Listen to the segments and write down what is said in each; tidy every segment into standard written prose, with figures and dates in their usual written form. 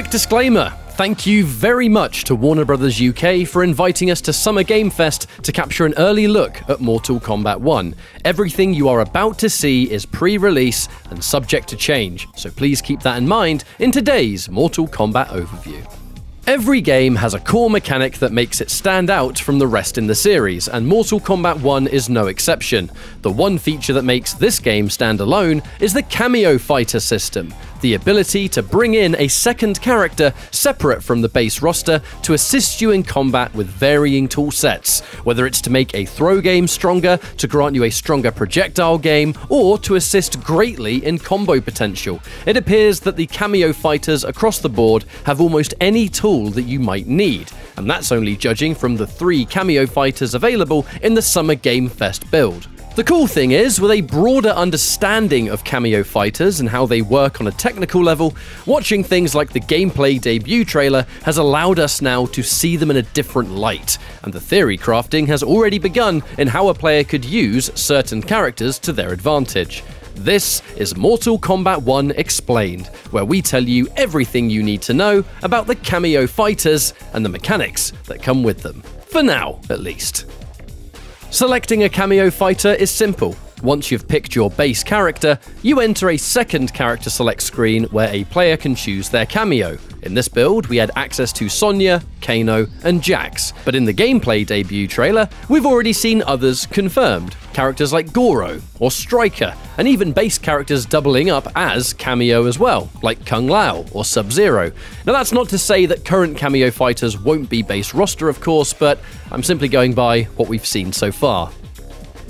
quick disclaimer. Thank you very much to Warner Brothers UK for inviting us to Summer Game Fest to capture an early look at Mortal Kombat 1. Everything you are about to see is pre-release and subject to change, so please keep that in mind in today's Mortal Kombat overview. Every game has a core mechanic that makes it stand out from the rest in the series, and Mortal Kombat 1 is no exception. The one feature that makes this game stand alone is the Kameo Fighter system. The ability to bring in a second character separate from the base roster to assist you in combat with varying tool sets, whether it's to make a throw game stronger, to grant you a stronger projectile game, or to assist greatly in combo potential. It appears that the Kameo fighters across the board have almost any tool that you might need, and that's only judging from the 3 Kameo fighters available in the Summer Game Fest build. The cool thing is, with a broader understanding of Kameo fighters and how they work on a technical level, watching things like the gameplay debut trailer has allowed us now to see them in a different light, and the theory crafting has already begun in how a player could use certain characters to their advantage. This is Mortal Kombat 1 Explained, where we tell you everything you need to know about the Kameo fighters and the mechanics that come with them. For now, at least. Selecting a Kameo fighter is simple. Once you've picked your base character, you enter a second character select screen where a player can choose their Kameo. In this build, we had access to Sonya, Kano, and Jax, but in the gameplay debut trailer, we've already seen others confirmed. Characters like Goro, or Striker, and even base characters doubling up as Kameo as well, like Kung Lao or Sub-Zero. Now that's not to say that current Kameo fighters won't be base roster of course, but I'm simply going by what we've seen so far.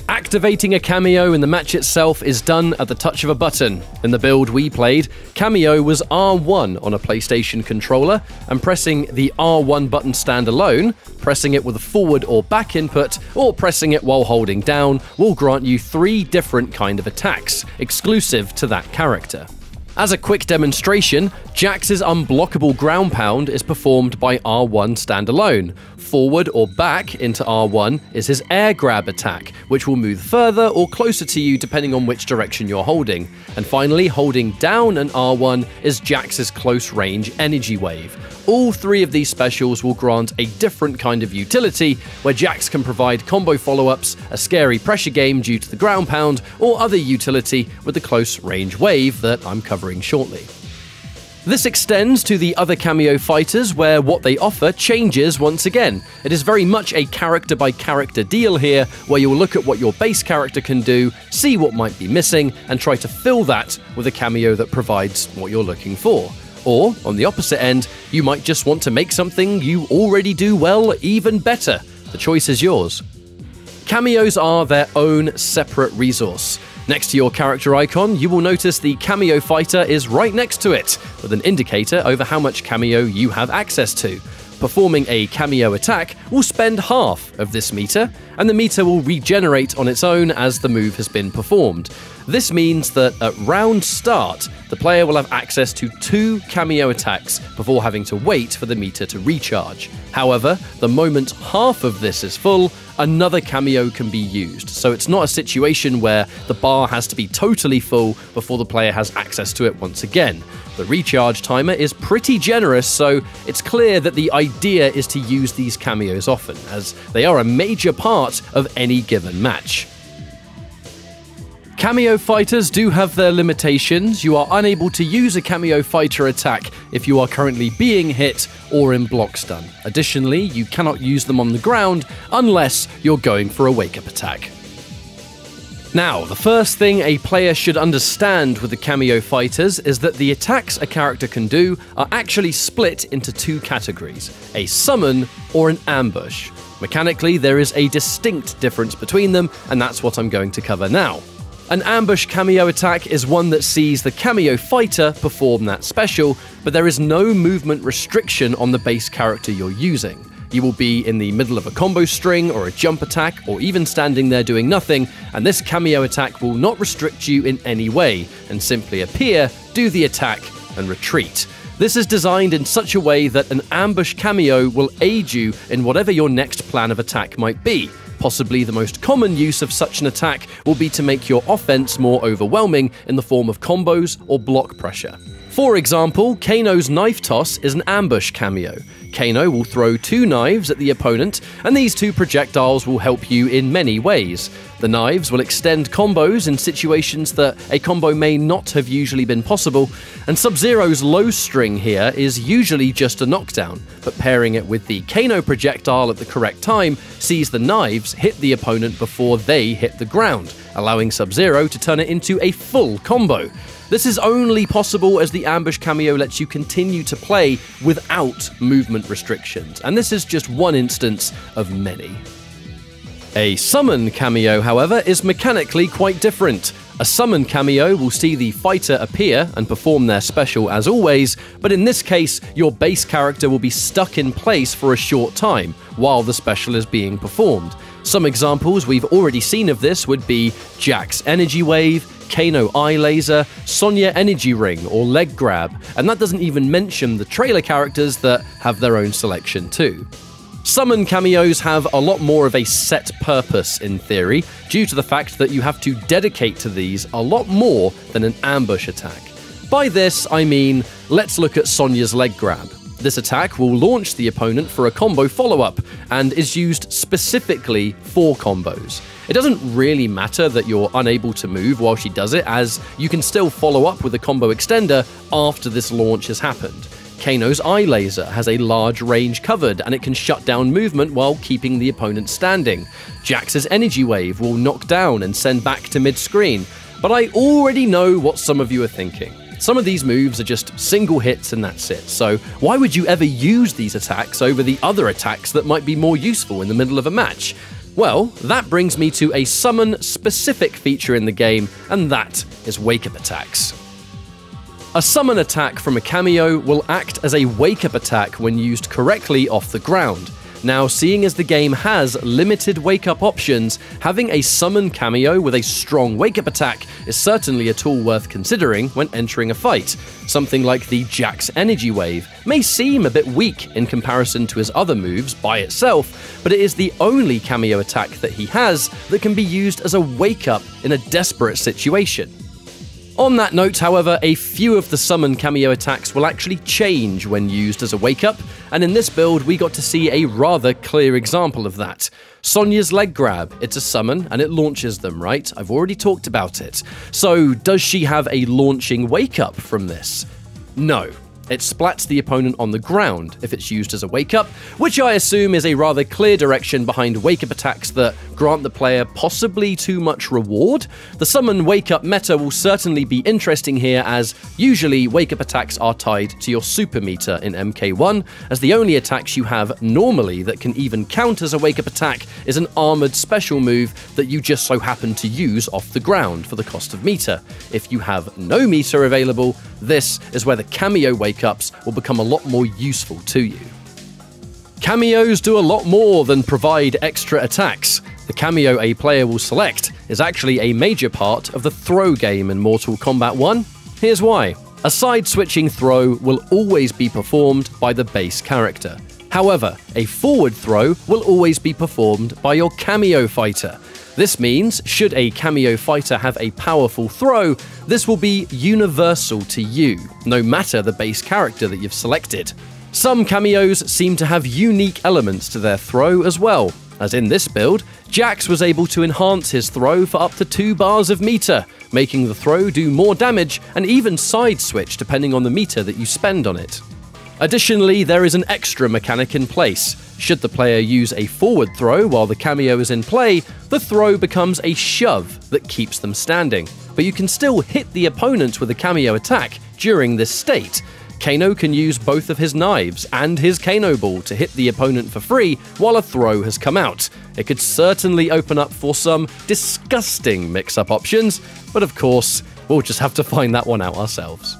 Activating a Kameo in the match itself is done at the touch of a button. In the build we played, Kameo was R1 on a PlayStation controller, and pressing the R1 button standalone, pressing it with a forward or back input, or pressing it while holding down, will grant you 3 different kind of attacks, exclusive to that character. As a quick demonstration, Jax's unblockable ground pound is performed by R1 standalone. Forward or back into R1 is his air grab attack, which will move further or closer to you depending on which direction you're holding. And finally, holding down an R1 is Jax's close range energy wave. All 3 of these specials will grant a different kind of utility, where Jax can provide combo follow-ups, a scary pressure game due to the ground pound, or other utility with the close range wave that I'm covering shortly. This extends to the other Kameo fighters, where what they offer changes once again. It is very much a character by character deal here, where you'll look at what your base character can do, see what might be missing, and try to fill that with a Kameo that provides what you're looking for. Or, on the opposite end, you might just want to make something you already do well even better. The choice is yours. Kameos are their own separate resource. Next to your character icon, you will notice the Kameo fighter is right next to it, with an indicator over how much Kameo you have access to. Performing a Kameo attack will spend half of this meter, and the meter will regenerate on its own as the move has been performed. This means that at round start, the player will have access to 2 Kameo attacks before having to wait for the meter to recharge. However, the moment half of this is full, another Kameo can be used, so it's not a situation where the bar has to be totally full before the player has access to it once again. The recharge timer is pretty generous, so it's clear that the idea is to use these Kameos often, as they are a major part of any given match. Kameo fighters do have their limitations. You are unable to use a Kameo fighter attack if you are currently being hit or in block stun. Additionally, you cannot use them on the ground unless you're going for a wake-up attack. Now, the first thing a player should understand with the Kameo fighters is that the attacks a character can do are actually split into 2 categories, a summon or an ambush. Mechanically, there is a distinct difference between them, and that's what I'm going to cover now. An ambush Kameo attack is one that sees the Kameo fighter perform that special, but there is no movement restriction on the base character you're using. You will be in the middle of a combo string or a jump attack, or even standing there doing nothing, and this Kameo attack will not restrict you in any way, and simply appear, do the attack, and retreat. This is designed in such a way that an ambush Kameo will aid you in whatever your next plan of attack might be. Possibly the most common use of such an attack will be to make your offense more overwhelming in the form of combos or block pressure. For example, Kano's knife toss is an ambush cameo. Kano will throw two knives at the opponent, and these two projectiles will help you in many ways. The knives will extend combos in situations that a combo may not have usually been possible, and Sub-Zero's low string here is usually just a knockdown, but pairing it with the Kano projectile at the correct time sees the knives hit the opponent before they hit the ground, allowing Sub-Zero to turn it into a full combo. This is only possible as the ambush cameo lets you continue to play without movement restrictions, and this is just one instance of many. A summon cameo, however, is mechanically quite different. A summon cameo will see the fighter appear and perform their special as always, but in this case, your base character will be stuck in place for a short time while the special is being performed. Some examples we've already seen of this would be Jax Energy Wave, Kano Eye Laser, Sonya Energy Ring or Leg Grab, and that doesn't even mention the trailer characters that have their own selection too. Summon cameos have a lot more of a set purpose in theory, due to the fact that you have to dedicate to these a lot more than an ambush attack. By this, I mean, let's look at Sonya's Leg Grab. This attack will launch the opponent for a combo follow-up and is used specifically for combos. It doesn't really matter that you're unable to move while she does it, as you can still follow up with a combo extender after this launch has happened. Kano's Eye Laser has a large range covered and it can shut down movement while keeping the opponent standing. Jax's Energy Wave will knock down and send back to mid-screen, but I already know what some of you are thinking. Some of these moves are just single hits and that's it, so why would you ever use these attacks over the other attacks that might be more useful in the middle of a match? Well, that brings me to a summon-specific feature in the game, and that is wake-up attacks. A summon attack from a cameo will act as a wake-up attack when used correctly off the ground. Now, seeing as the game has limited wake-up options, having a summon cameo with a strong wake-up attack is certainly a tool worth considering when entering a fight. Something like the Jax Energy Wave may seem a bit weak in comparison to his other moves by itself, but it is the only cameo attack that he has that can be used as a wake-up in a desperate situation. On that note, however, a few of the summon cameo attacks will actually change when used as a wake-up, and in this build we got to see a rather clear example of that. Sonya's Leg Grab, it's a summon and it launches them, right? I've already talked about it. So, does she have a launching wake-up from this? No. It splats the opponent on the ground if it's used as a wake-up, which I assume is a rather clear direction behind wake-up attacks that grant the player possibly too much reward. The summon wake-up meta will certainly be interesting here, as usually wake-up attacks are tied to your super meter in MK1, as the only attacks you have normally that can even count as a wake-up attack is an armoured special move that you just so happen to use off the ground for the cost of meter. If you have no meter available, this is where the cameo wake-ups will become a lot more useful to you. Cameos do a lot more than provide extra attacks. The cameo a player will select is actually a major part of the throw game in Mortal Kombat 1. Here's why. A side-switching throw will always be performed by the base character. However, a forward throw will always be performed by your cameo fighter. This means, should a cameo fighter have a powerful throw, this will be universal to you, no matter the base character that you've selected. Some cameos seem to have unique elements to their throw as well, as in this build, Jax was able to enhance his throw for up to 2 bars of meter, making the throw do more damage and even side-switch depending on the meter that you spend on it. Additionally, there is an extra mechanic in place. Should the player use a forward throw while the cameo is in play, the throw becomes a shove that keeps them standing, but you can still hit the opponent with a cameo attack during this state. Kano can use both of his knives and his Kano Ball to hit the opponent for free while a throw has come out. It could certainly open up for some disgusting mix-up options, but of course, we'll just have to find that one out ourselves.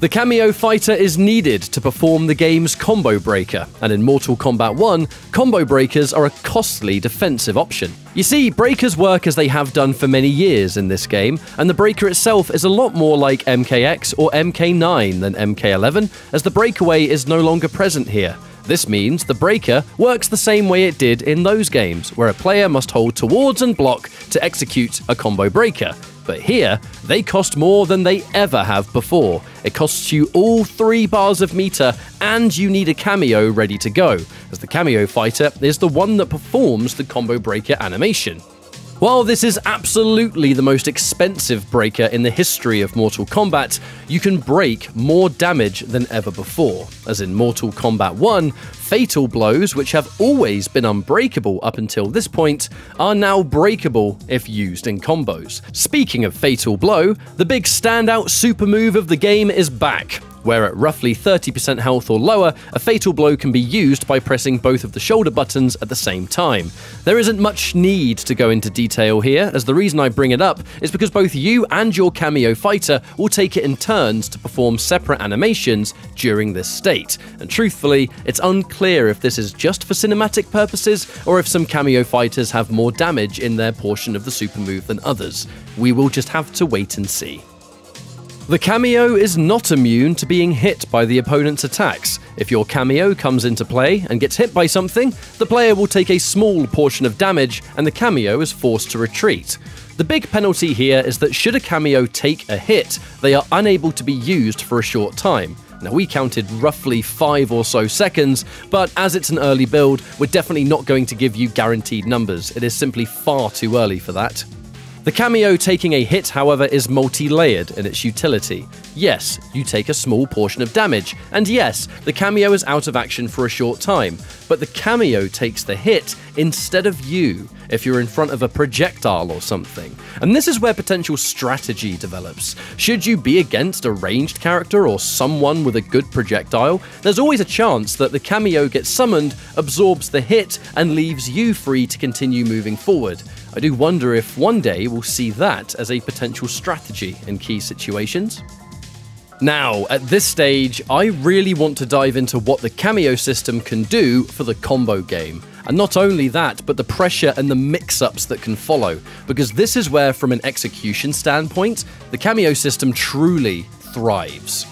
The cameo fighter is needed to perform the game's combo breaker, and in Mortal Kombat 1, combo breakers are a costly defensive option. You see, breakers work as they have done for many years in this game, and the breaker itself is a lot more like MKX or MK9 than MK11, as the breakaway is no longer present here. This means the breaker works the same way it did in those games, where a player must hold towards and block to execute a combo breaker. But here, they cost more than they ever have before. It costs you all 3 bars of meter, and you need a Kameo ready to go, as the Kameo Fighter is the one that performs the combo breaker animation. While this is absolutely the most expensive breaker in the history of Mortal Kombat, you can break more damage than ever before. As in Mortal Kombat 1, fatal blows, which have always been unbreakable up until this point, are now breakable if used in combos. Speaking of fatal blow, the big standout super move of the game is back, where at roughly 30% health or lower, a fatal blow can be used by pressing both of the shoulder buttons at the same time. There isn't much need to go into detail here, as the reason I bring it up is because both you and your Kameo Fighter will take it in turns to perform separate animations during this state, and truthfully, it's unclear if this is just for cinematic purposes or if some Kameo Fighters have more damage in their portion of the super move than others. We will just have to wait and see. The Kameo is not immune to being hit by the opponent's attacks. If your Kameo comes into play and gets hit by something, the player will take a small portion of damage and the Kameo is forced to retreat. The big penalty here is that should a Kameo take a hit, they are unable to be used for a short time. Now, we counted roughly 5 or so seconds, but as it's an early build, we're definitely not going to give you guaranteed numbers. It is simply far too early for that. The Kameo taking a hit, however, is multi-layered in its utility. Yes, you take a small portion of damage, and yes, the Kameo is out of action for a short time, but the Kameo takes the hit instead of you, if you're in front of a projectile or something. And this is where potential strategy develops. Should you be against a ranged character or someone with a good projectile, there's always a chance that the Kameo gets summoned, absorbs the hit, and leaves you free to continue moving forward. I do wonder if one day we'll see that as a potential strategy in key situations. Now, at this stage, I really want to dive into what the Kameo system can do for the combo game. And not only that, but the pressure and the mix-ups that can follow, because this is where, from an execution standpoint, the Kameo system truly thrives.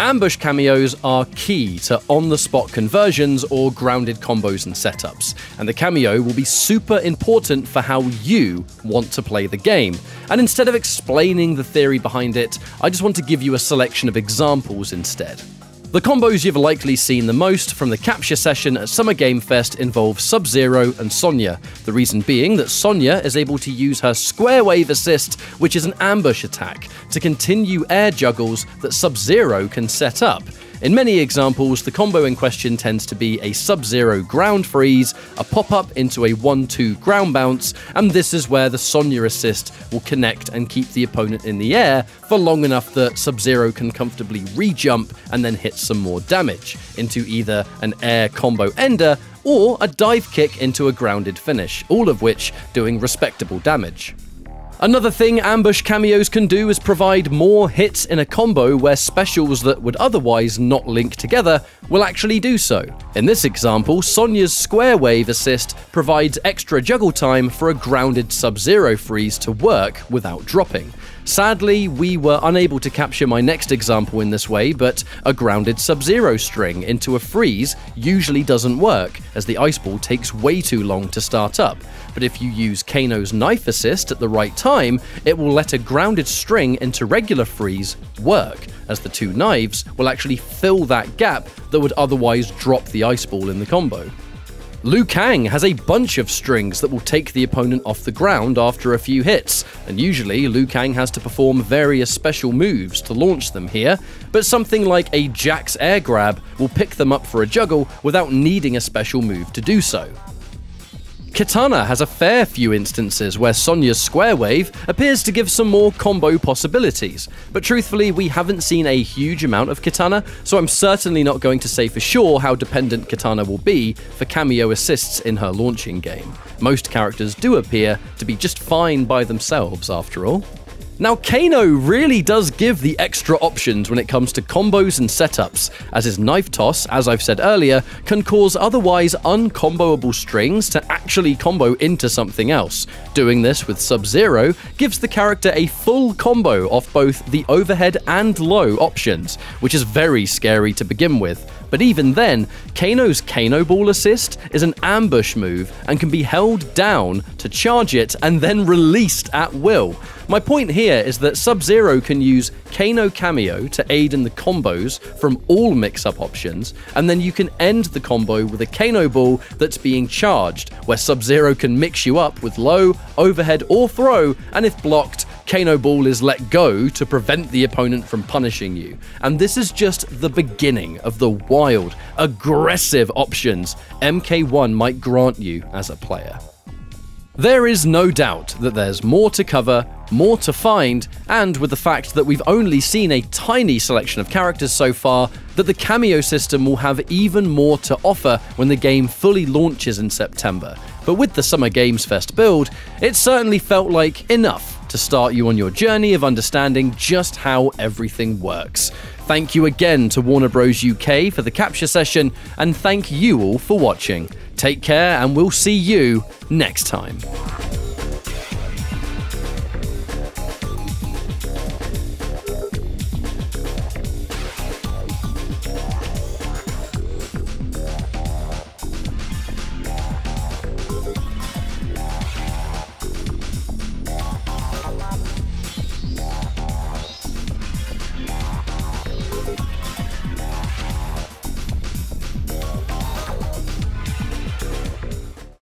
Ambush Kameos are key to on-the-spot conversions or grounded combos and setups, and the Kameo will be super important for how you want to play the game. And instead of explaining the theory behind it, I just want to give you a selection of examples instead. The combos you've likely seen the most from the capture session at Summer Game Fest involve Sub-Zero and Sonya, the reason being that Sonya is able to use her square wave assist, which is an ambush attack, to continue air juggles that Sub-Zero can set up. In many examples, the combo in question tends to be a Sub-Zero ground freeze, a pop-up into a 1-2 ground bounce, and this is where the Sonya assist will connect and keep the opponent in the air for long enough that Sub-Zero can comfortably re-jump and then hit some more damage into either an air combo ender or a dive kick into a grounded finish, all of which doing respectable damage. Another thing ambush Kameos can do is provide more hits in a combo where specials that would otherwise not link together will actually do so. In this example, Sonya's square wave assist provides extra juggle time for a grounded Sub-Zero freeze to work without dropping. Sadly, we were unable to capture my next example in this way, but a grounded Sub-Zero string into a freeze usually doesn't work, as the ice ball takes way too long to start up. But if you use Kano's knife assist at the right time, it will let a grounded string into regular freeze work, as the two knives will actually fill that gap that would otherwise drop the ice ball in the combo. Liu Kang has a bunch of strings that will take the opponent off the ground after a few hits, and usually Liu Kang has to perform various special moves to launch them here, but something like a Jax air grab will pick them up for a juggle without needing a special move to do so. Kitana has a fair few instances where Sonya's square wave appears to give some more combo possibilities, but truthfully we haven't seen a huge amount of Kitana, so I'm certainly not going to say for sure how dependent Kitana will be for Kameo assists in her launching game. Most characters do appear to be just fine by themselves after all. Now, Kano really does give the extra options when it comes to combos and setups, as his knife toss, as I've said earlier, can cause otherwise uncomboable strings to actually combo into something else. Doing this with Sub-Zero gives the character a full combo off both the overhead and low options, which is very scary to begin with, But even then, Kano's Kano Ball assist is an ambush move and can be held down to charge it and then released at will. My point here is that Sub-Zero can use Kano Kameo to aid in the combos from all mix-up options, and then you can end the combo with a Kano Ball that's being charged, where Sub-Zero can mix you up with low, overhead or throw, and if blocked, Kano Ball is let go to prevent the opponent from punishing you. And this is just the beginning of the wild, aggressive options MK1 might grant you as a player. There is no doubt that there's more to cover, more to find, and with the fact that we've only seen a tiny selection of characters so far, that the Kameo system will have even more to offer when the game fully launches in September. But with the Summer Games Fest build, it certainly felt like enough to start you on your journey of understanding just how everything works. Thank you again to Warner Bros. UK for the capture session, and thank you all for watching. Take care, and we'll see you next time.